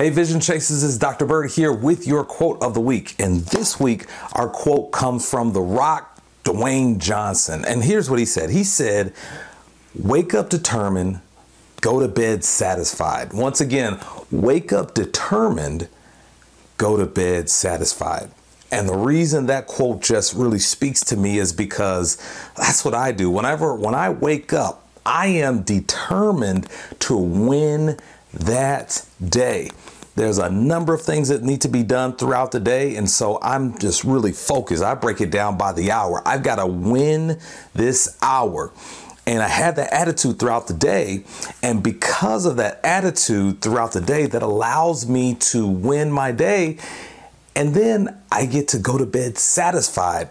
Hey Vision Chasers, it's Dr. Bird here with your quote of the week. And this week, our quote comes from The Rock, Dwayne Johnson. And here's what he said. He said, wake up determined, go to bed satisfied. Once again, wake up determined, go to bed satisfied. And the reason that quote just really speaks to me is because that's what I do. When I wake up, I am determined to win that day. There's a number of things that need to be done throughout the day. And so I'm just really focused. I break it down by the hour. I've got to win this hour. And I had that attitude throughout the day. And because of that attitude throughout the day, that allows me to win my day. And then I get to go to bed satisfied.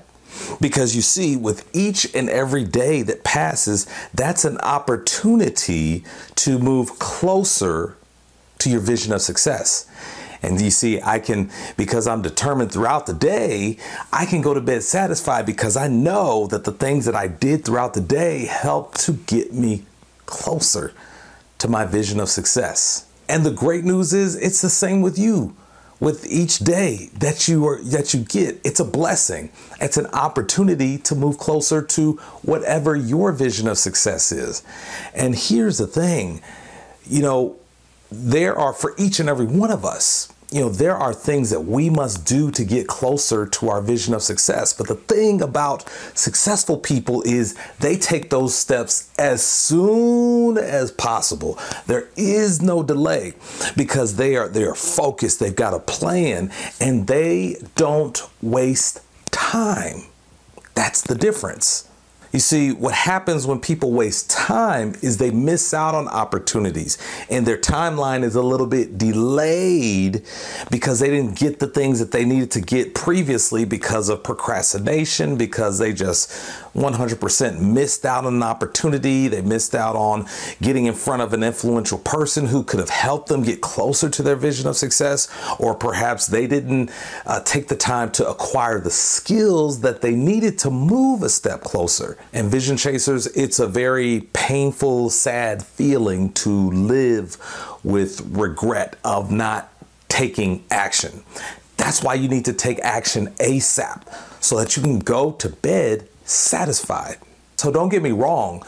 Because you see, with each and every day that passes, that's an opportunity to move closer to your vision of success. And you see, because I'm determined throughout the day, I can go to bed satisfied because I know that the things that I did throughout the day helped to get me closer to my vision of success. And the great news is it's the same with you. With each day that you get, it's a blessing. It's an opportunity to move closer to whatever your vision of success is. And here's the thing, there are, for each and every one of us, there are things that we must do to get closer to our vision of success. But the thing about successful people is they take those steps as soon as possible. There is no delay because they are focused. They've got a plan and they don't waste time. That's the difference. You see, what happens when people waste time is they miss out on opportunities and their timeline is a little bit delayed because they didn't get the things that they needed to get previously because of procrastination, because they just 100% missed out on an opportunity. They missed out on getting in front of an influential person who could have helped them get closer to their vision of success, or perhaps they didn't take the time to acquire the skills that they needed to move a step closer. And Vision Chasers, it's a very painful, sad feeling to live with regret of not taking action. That's why you need to take action ASAP so that you can go to bed satisfied. So don't get me wrong,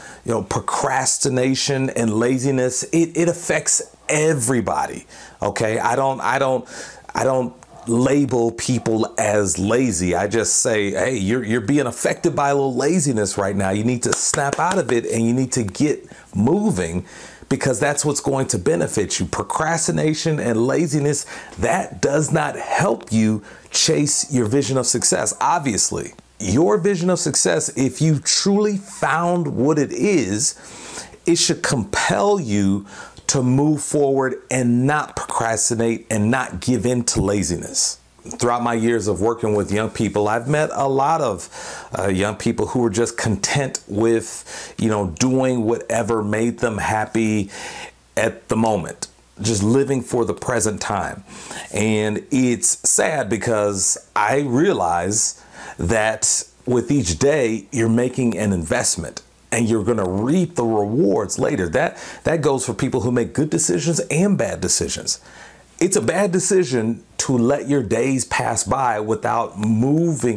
procrastination and laziness, it affects everybody. Okay. I don't label people as lazy. I just say, hey, you're being affected by a little laziness right now. You need to snap out of it and you need to get moving because that's what's going to benefit you. Procrastination and laziness, that does not help you chase your vision of success. Obviously, your vision of success, if you truly found what it is, it should compel you to move forward and not procrastinate and not give in to laziness. Throughout my years of working with young people, I've met a lot of young people who were just content with, doing whatever made them happy at the moment, just living for the present time. And it's sad because I realize that with each day you're making an investment and you're going to reap the rewards later. That goes for people who make good decisions and bad decisions. It's a bad decision to let your days pass by without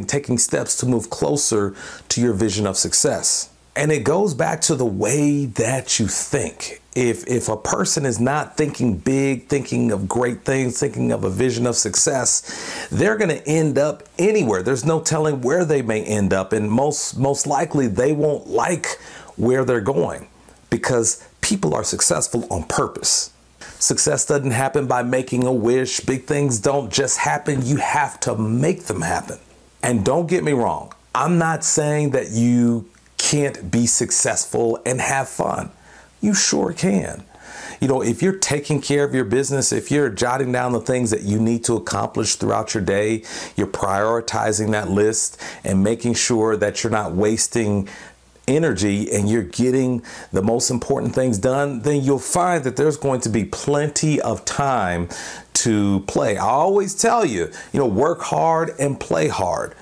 taking steps to move closer to your vision of success. And it goes back to the way that you think. If a person is not thinking big, thinking of great things, thinking of a vision of success, they're going to end up anywhere. There's no telling where they may end up. And most likely they won't like where they're going because people are successful on purpose. Success doesn't happen by making a wish. Big things don't just happen. You have to make them happen. And don't get me wrong. I'm not saying that you can't be successful and have fun. You sure can. If you're taking care of your business, if you're jotting down the things that you need to accomplish throughout your day, you're prioritizing that list and making sure that you're not wasting energy and you're getting the most important things done, then you'll find that there's going to be plenty of time to play. I always tell you, work hard and play hard.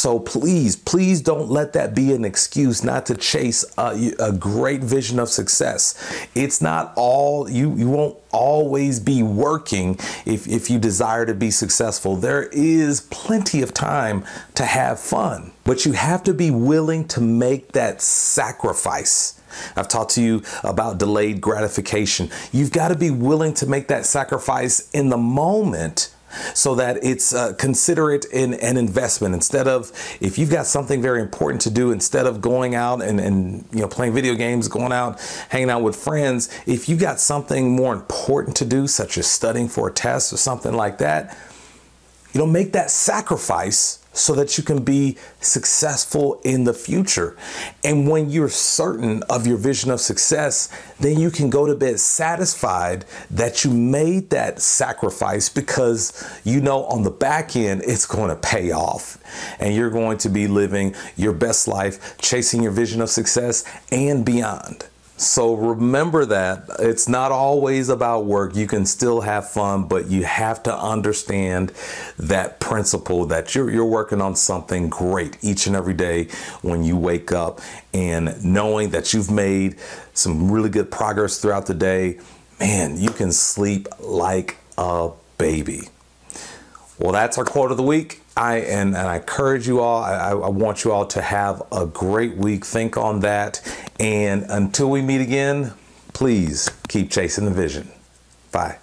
So please, please don't let that be an excuse not to chase a great vision of success. It's not all, you won't always be working if you desire to be successful. There is plenty of time to have fun, but you have to be willing to make that sacrifice. I've talked to you about delayed gratification. You've got to be willing to make that sacrifice in the moment so that it's consider it an investment. Instead of, if you've got something very important to do, instead of going out and you know, playing video games, going out, hanging out with friends, if you've got something more important to do, such as studying for a test or something like that, you know, make that sacrifice so that you can be successful in the future. And when you're certain of your vision of success, then you can go to bed satisfied that you made that sacrifice, because you know on the back end, it's going to pay off and you're going to be living your best life, chasing your vision of success and beyond. So remember that it's not always about work. You can still have fun, but you have to understand that principle that you're working on something great each and every day when you wake up, and knowing that you've made some really good progress throughout the day, man, you can sleep like a baby. Well, that's our quote of the week. I encourage you all, I want you all to have a great week. Think on that. And until we meet again, please keep chasing the vision. Bye.